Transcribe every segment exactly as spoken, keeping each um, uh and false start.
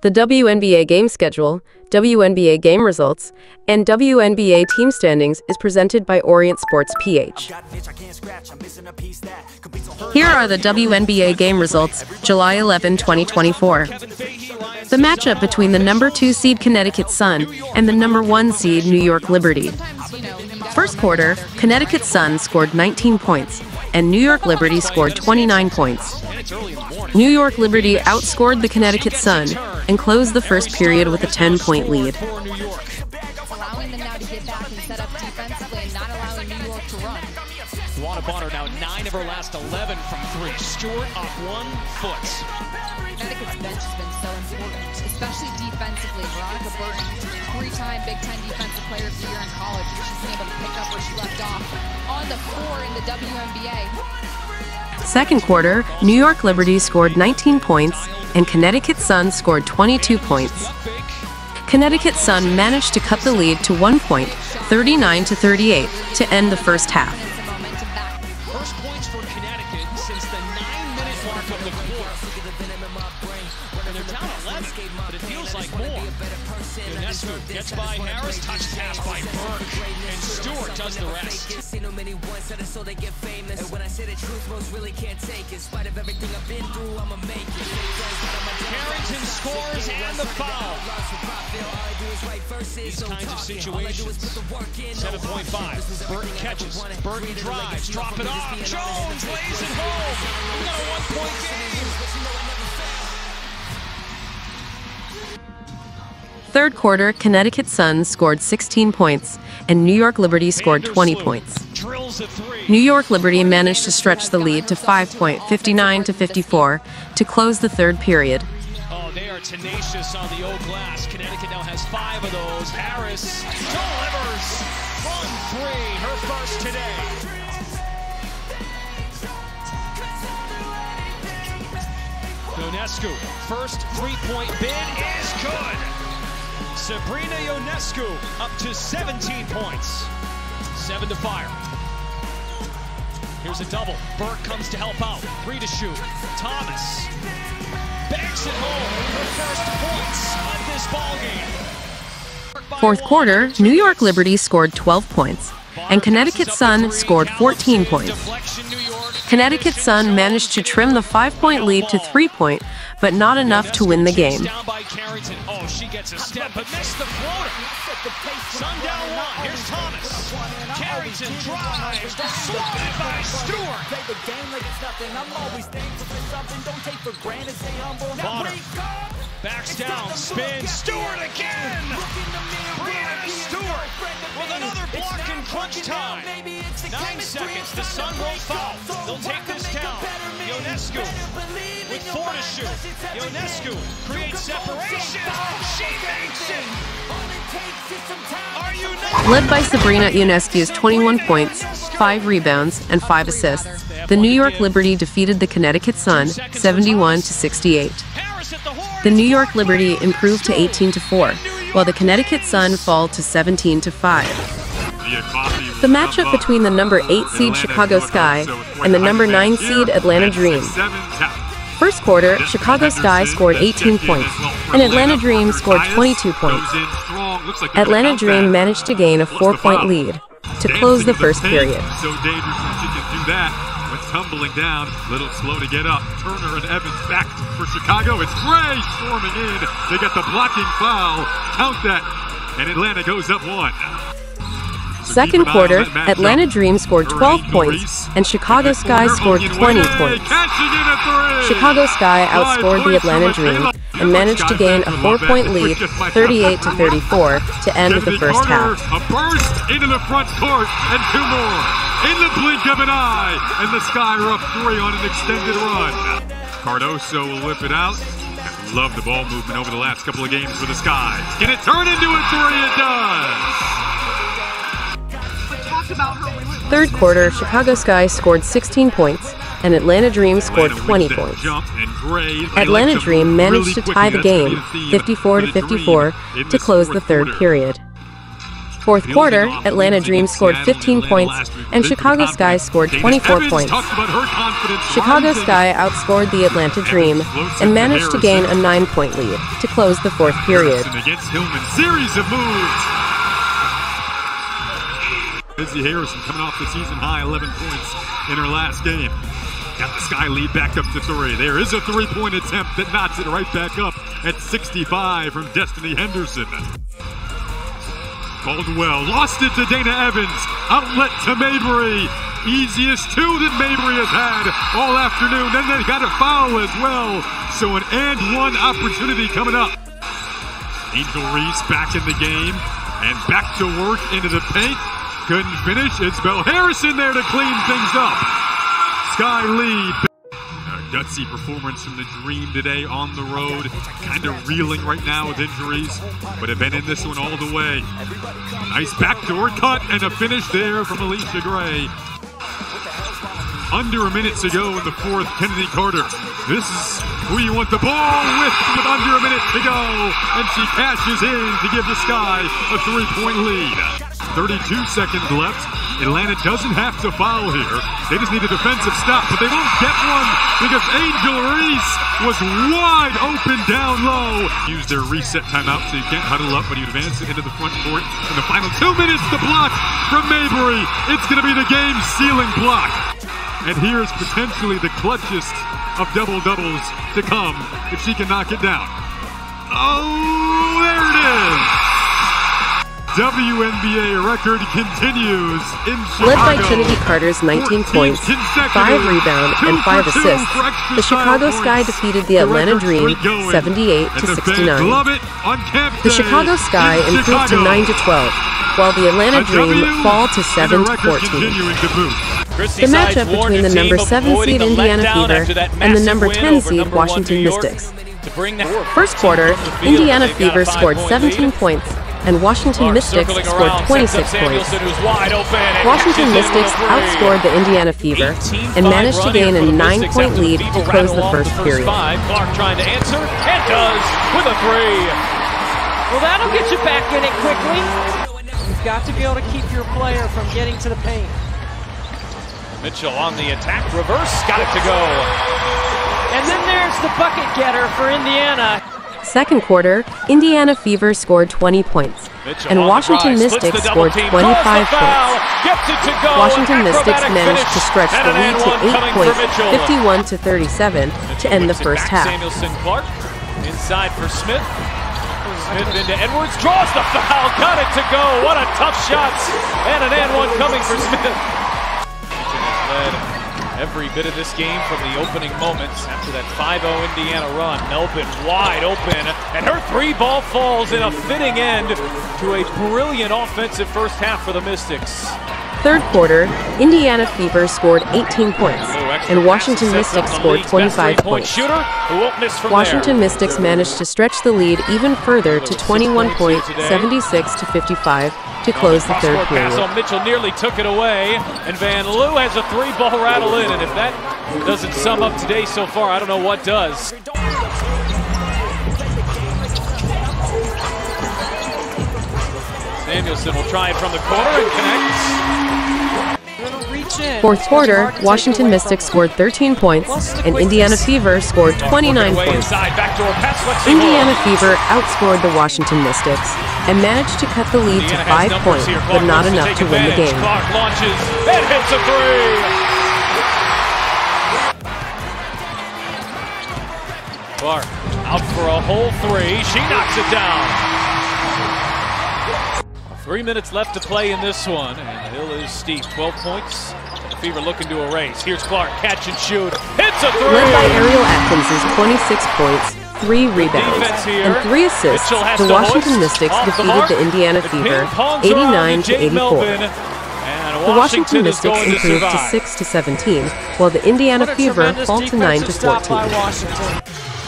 The W N B A game schedule, W N B A game results, and W N B A team standings is presented by Orient Sports P H. Here are the W N B A game results, July eleventh, twenty twenty-four. The matchup between the number two seed Connecticut Sun and the number one seed New York Liberty. First quarter, Connecticut Sun scored nineteen points, and New York Liberty scored twenty-nine points. New York Liberty outscored the Connecticut Sun and closed the first period with a ten-point lead. Juana Bonner now nine of her last eleven from three. Stewart off one foot. Connecticut's bench has been so important, especially defensively. Veronica Burton, three-time Big Ten Defensive Player of the Year in college. She's been able to pick up where she left off on the floor in the W N B A. Second quarter, New York Liberty scored nineteen points, and Connecticut Sun scored twenty-two points. Connecticut Sun managed to cut the lead to one point, thirty-nine to thirty-eight, to end the first half. Ionescu gets by Harris, touch pass by Burke, and Stewart does the rest. Carrington scores and the foul. These kinds of situations. seven point five. Burton catches. Burton drives. Drop it off. Jones lays it home. We got a one-point game. Third quarter, Connecticut Sun scored sixteen points, and New York Liberty scored twenty points. New York Liberty managed to stretch the lead to five point five nine to fifty-four to close the third period. Oh, they are tenacious on the old glass. Connecticut now has five of those. Harris delivers one three, her first today. Ionescu, first three-point bid is good. Sabrina Ionescu up to seventeen points. Seven to fire. Here's a double. Burke comes to help out. Three to shoot. Thomas banks it home. Her first points of this ballgame. Fourth quarter, New York Liberty scored twelve points, and Connecticut Sun scored fourteen points. Connecticut Sun managed to trim the five-point lead to three-point, but not enough to win the game. Oh, she gets a step, but missed the floater. Sun down one. Here's Thomas. Carrington drives. Floated by Stewart. Play the game like it's nothing. I'm always thankful for something. Don't take for granted. Stay humble. Bonner backs down. Spins. Stewart again. Brianna Stewart with another block in crunch time. Nine seconds. The Sun won't foul. They'll take this down. Ionescu with four to shoot. Ionescu creates separation. She makes it. Led by Sabrina Ionescu's twenty-one points, five rebounds, and five assists, the New York Liberty defeated the Connecticut Sun seventy-one to sixty-eight. The New York Liberty improved to eighteen to four, while the Connecticut Sun fall to seventeen to five. The matchup between the number eight seed Chicago Sky and the number nine seed Atlanta Dream. First quarter, Chicago Sky scored eighteen points, and Atlanta Dream scored twenty-two points. Atlanta Dream managed to gain a four-point lead to close the first period. So dangerous when she can do that when tumbling down, a little slow to get up. Turner and Evans back for Chicago. It's Gray storming in. They get the blocking foul. Count that, and Atlanta goes up one. Second quarter, Atlanta Dream scored twelve points, and Chicago Sky scored twenty points. Chicago Sky outscored the Atlanta Dream and managed to gain a four-point lead, thirty-eight to thirty-four, to end the first half. A burst into the front court and two more in the blink of an eye, and the Sky are up three on an extended run. Cardoso will whip it out. I love the ball movement over the last couple of games for the Sky. Can it turn into a three? It does. Third quarter, Chicago Sky scored sixteen points, and Atlanta Dream scored twenty points. Atlanta Dream managed to tie the game, fifty-four to fifty-four, to close the third period. fourth quarter, Atlanta Dream scored fifteen points and Chicago Sky scored twenty-four points. Chicago Sky outscored the Atlanta Dream and managed to gain a nine-point lead to close the fourth period. Lindsay Harrison coming off the season-high eleven points in her last game. Got the Sky lead back up to three. There is a three-point attempt that knots it right back up at sixty-five from Destiny Henderson. Caldwell lost it to Dana Evans. Outlet to Mabry. Easiest two that Mabry has had all afternoon. And they got a foul as well. So an and one opportunity coming up. Angel Reese back in the game and back to work into the paint. Couldn't finish. It's Bell Harrison there to clean things up. Sky lead. Gutsy performance from the Dream today on the road. Kind of reeling right now with injuries, but have been in this one all the way. Nice backdoor cut and a finish there from Alicia Gray. Under a minute to go in the fourth, Kennedy Carter. This is who you want the ball with with under a minute to go. And she cashes in to give the Sky a three-point lead. thirty-two seconds left. Atlanta doesn't have to foul here. They just need a defensive stop, but they won't get one because Angel Reese was wide open down low. Use their reset timeout so you can't huddle up when you advance it into the front court. In the final two minutes, the block from Mabry. It's going to be the game ceiling block. And here's potentially the clutchest of double-doubles to come if she can knock it down. Oh, there it is! W N B A record continues in Chicago. Led by Kennedy Carter's nineteen points, five rebounds, and five assists, the Chicago Sky defeated the Atlanta Dream seventy-eight to sixty-nine. The Chicago Sky improved to nine to twelve, while the Atlanta Dream fall to seven to fourteen. The matchup between the number seven seed Indiana Fever and the number ten seed Washington Mystics. First quarter, Indiana Fever scored seventeen points, and Washington Mystics scored twenty-six points. Washington Mystics outscored the Indiana Fever and managed to gain a nine-point lead to close the first period. Clark trying to answer, and does with a three. Well, that'll get you back in it quickly. You've got to be able to keep your player from getting to the paint. Mitchell on the attack, reverse, got it to go. And then there's the bucket getter for Indiana. Second quarter, Indiana Fever scored twenty points, Mitchell and Washington Mystics scored twenty-five points. Washington Mystics managed to stretch the lead to eight points, fifty-one to thirty-seven, to end the first half. Samuelson, Clark, inside for Smith. Smith into Edwards, draws the foul, got it to go. What a tough shot, and an and one coming for Smith. Every bit of this game from the opening moments after that five oh Indiana run. Melvin wide open, and her three ball falls in a fitting end to a brilliant offensive first half for the Mystics. Third quarter, Indiana Fever scored eighteen points, and Washington Mystics scored twenty-five points. Washington Mystics managed to stretch the lead even further to twenty-one points, seventy-six to fifty-five, to close the third period. Mitchell nearly took it away, and Van Loo has a three-ball rattle in, and if that doesn't sum up today so far, I don't know what does. Samuelson will try it from the corner and connects. Fourth quarter, Washington Mystics scored thirteen points, and Indiana Fever scored twenty-nine points. Indiana Fever outscored the Washington Mystics and managed to cut the lead to five points, but not enough to win the game. Clark launches and hits a three. Clark out for a whole three. She knocks it down. Three minutes left to play in this one, and the hill is steep. twelve points. The Fever looking to erase. Here's Clark, catch and shoot. Hits a three. Led by Ariel Atkins's twenty-six points, three rebounds, and three assists, the Washington Mystics defeated the Indiana Fever eighty-nine to eighty-four. The Washington Mystics improved to six to seventeen, while the Indiana Fever fall to nine to fourteen.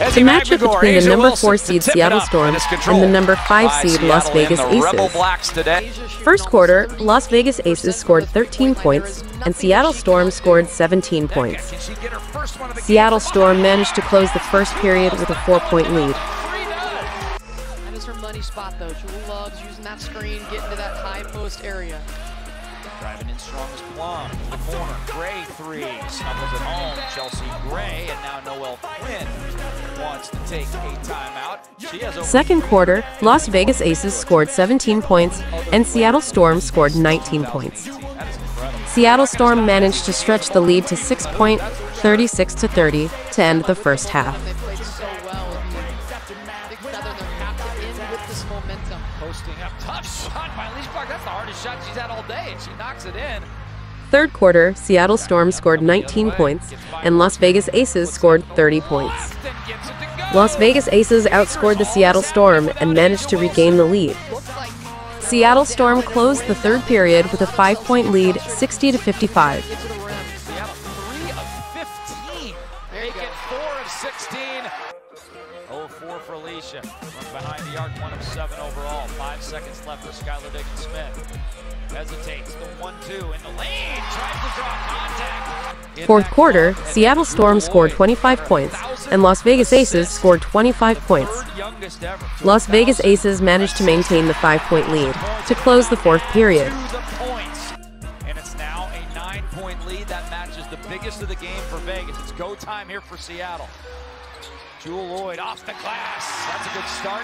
The matchup between the number four seed Seattle Storm and the number five seed Las Vegas Aces. First quarter, Las Vegas Aces scored thirteen points, and Seattle Storm scored seventeen points. Seattle Storm managed to close the first period with a four-point lead. money spot, though. Jewel loves using that screen, getting to that high post area. Driving in strong as Blom to the corner. Gray three, snuffles it home. Chelsea Gray, and now Noelle Quinn wants to take a timeout. She has over Second quarter, Las Vegas Aces scored seventeen points, and Seattle Storm scored nineteen points. Seattle Storm managed to stretch the lead to six points, thirty-six to thirty, to end the first half. Third quarter, Seattle Storm scored nineteen points, and Las Vegas Aces scored thirty points. Las Vegas Aces outscored the Seattle Storm and managed to regain the lead. Seattle Storm closed the third period with a five-point lead, sixty to fifty-five. From behind the arc, one of seven overall. Five seconds left for Skylar Diggins Smith. Hesitates, the one two in the lane, tries to draw contact. Fourth quarter, Seattle Storm scored twenty-five points, and Las Vegas Aces scored twenty-five points. Las Vegas Aces managed to maintain the five-point lead to close the fourth period. And it's now a nine-point lead. That matches the biggest of the game for Vegas. It's go time here for Seattle. Jewel Lloyd off the glass. That's a good start.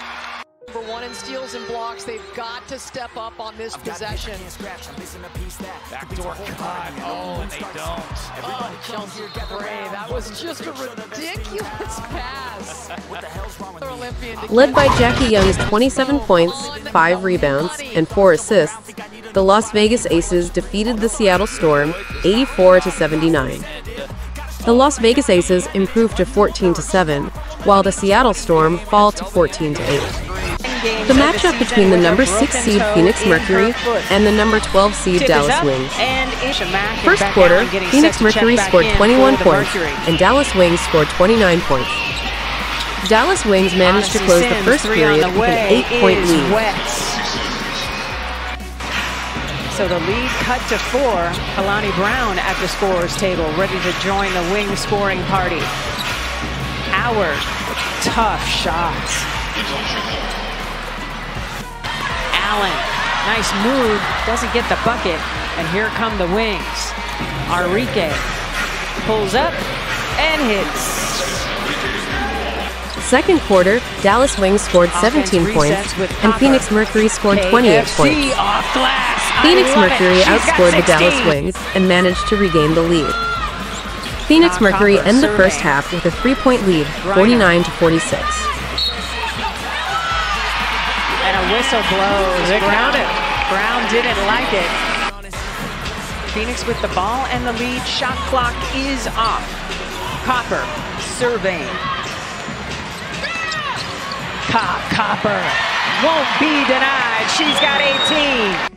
For one in steals and blocks, they've got to step up on this I've possession. Backdoor cut. Oh, and they don't. Oh, Chelsea Gray. That was just a ridiculous pass. What the hell's wrong with Led by Jackie Young's twenty-seven points, five rebounds, and four assists, the Las Vegas Aces defeated the Seattle Storm eighty-four to seventy-nine. The Las Vegas Aces improved to fourteen to seven, while the Seattle Storm fall to fourteen to eight. The matchup between the number six seed Phoenix Mercury and the number twelve seed Dallas Wings. First quarter, Phoenix Mercury scored twenty-one points, and Dallas Wings scored twenty-nine points. Dallas Wings managed to close the first period with an eight-point lead. So the lead cut to four. Kalani Brown at the scorer's table, ready to join the wing scoring party. Howard, tough shots. Allen, nice move, doesn't get the bucket. And here come the Wings. Enrique pulls up and hits. Second quarter, Dallas Wings scored seventeen points, and Phoenix Mercury scored twenty-eight points. Off glass. Phoenix Mercury outscored the Dallas Wings and managed to regain the lead. Phoenix Mercury end the first half with a three-point lead, forty-nine to forty-six. And a whistle blows. Grounded. Brown didn't like it. Phoenix with the ball and the lead. Shot clock is off. Copper surveying. Cop Copper won't be denied. She's got eighteen.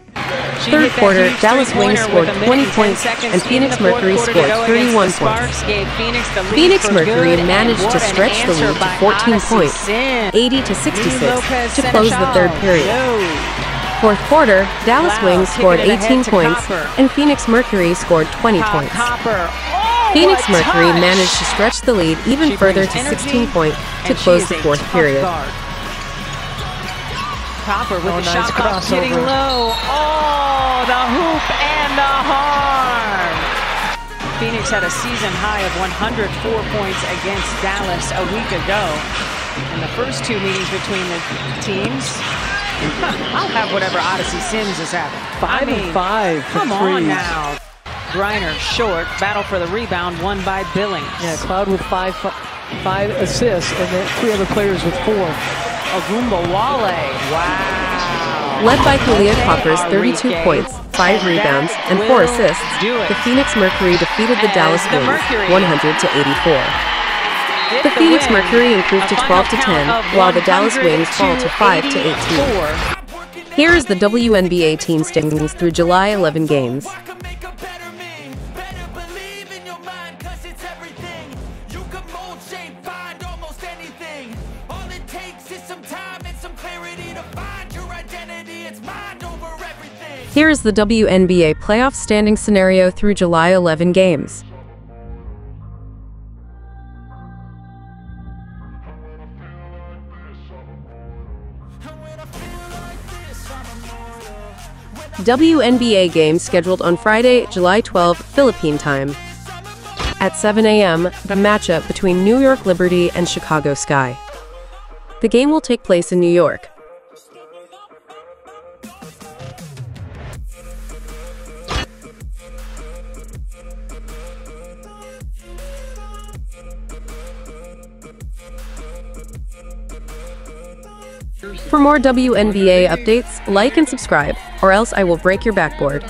Third quarter, Dallas Wings scored twenty points, and Phoenix Mercury scored thirty-one points. Phoenix Mercury managed to stretch the lead to fourteen points, eighty to sixty-six, to close the third period. Fourth quarter, Dallas Wings scored eighteen points, and Phoenix Mercury scored twenty points. Phoenix Mercury managed to stretch the lead even further to sixteen points to close the fourth period. Copper with oh, the nice shot clock getting low. Oh, the hoop and the harm. Phoenix had a season high of one hundred four points against Dallas a week ago. In the first two meetings between the teams, I'll have whatever Odyssey Sims is having. Five I mean, and five for come threes. On now. Griner short, battle for the rebound, won by Billings. Yeah, Cloud with five, five assists, and then three other players with four. Agumbawale. Wow. Led by Kalia Copper's thirty-two points, five rebounds, and four assists, the Phoenix Mercury defeated the Dallas Wings one hundred to eighty-four. The Phoenix Mercury improved to twelve to ten, while the Dallas Wings fall to five to eighteen. Here is the W N B A team standings through July eleventh games. Here is the W N B A playoff standing scenario through July eleventh games. W N B A game scheduled on Friday, July twelfth, Philippine time. At seven A M, the matchup between New York Liberty and Chicago Sky. The game will take place in New York. For more W N B A updates, like and subscribe, or else I will break your backboard.